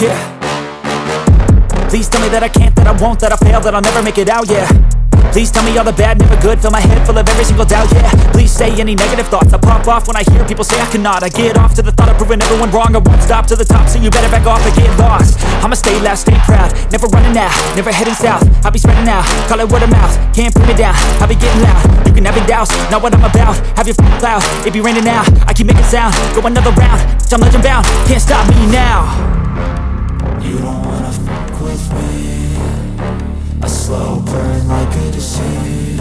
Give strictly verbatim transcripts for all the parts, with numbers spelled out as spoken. yeah. Please tell me that I can't, that I won't, that I fail, that I'll never make it out, yeah. Please tell me all the bad, never good, fill my head full of every single doubt, yeah. Please say any negative thoughts, I pop off when I hear people say I cannot. I get off to the thought of proving everyone wrong, I won't stop to the top, so you better back off and get lost. I'ma stay loud, stay proud, never running out, never heading south. I'll be spreading out, call it word of mouth, can't put me down, I'll be getting loud. You can have it douse, not what I'm about, have your f***ing cloud. It be raining now, I keep making sound, go another round, bitch, I'm legend bound, can't stop me now. You don't wanna fuck with me. A slow burn like a disease.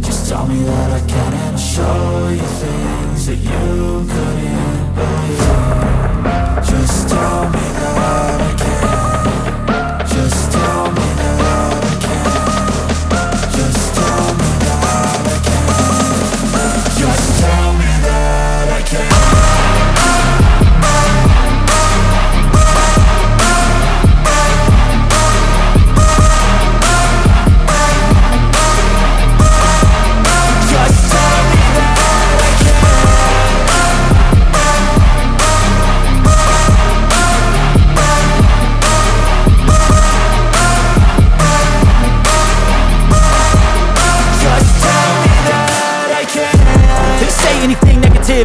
Just tell me that I can and I'll show you things that you couldn't believe. Just tell me that I can. Just tell me that I can. Just tell me that I can. Just tell me that I can.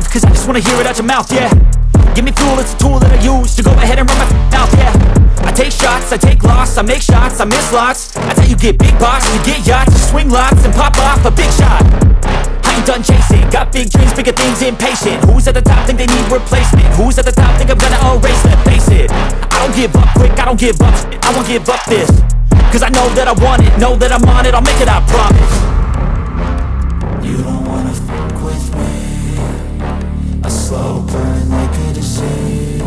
Cause I just wanna hear it out your mouth, yeah. Give me fuel, it's a tool that I use to go ahead and run my mouth, yeah. I take shots, I take loss, I make shots, I miss lots. That's how you get big box, you get yachts, you swing lots and pop off a big shot. I ain't done chasing, got big dreams, bigger things, impatient. Who's at the top think they need replacement? Who's at the top think I'm gonna erase them? Face it, I don't give up quick, I don't give up shit, I won't give up this. Cause I know that I want it, know that I'm on it, I'll make it, I promise. You don't wanna fuck with me. A slow burn like a disease.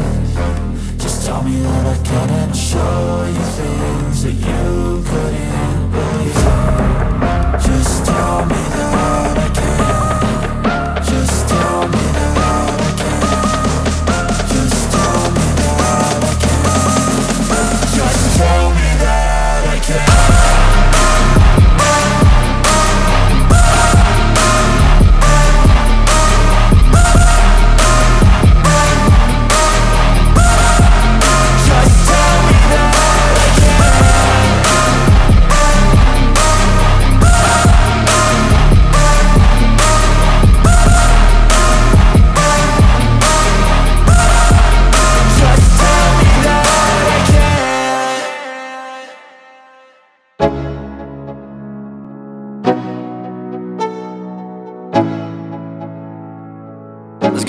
Just tell me that I can and I'll show you things that you couldn't believe. Just tell me that I can. Just tell me that I can. Just tell me that I can. Just tell me that I can.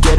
Get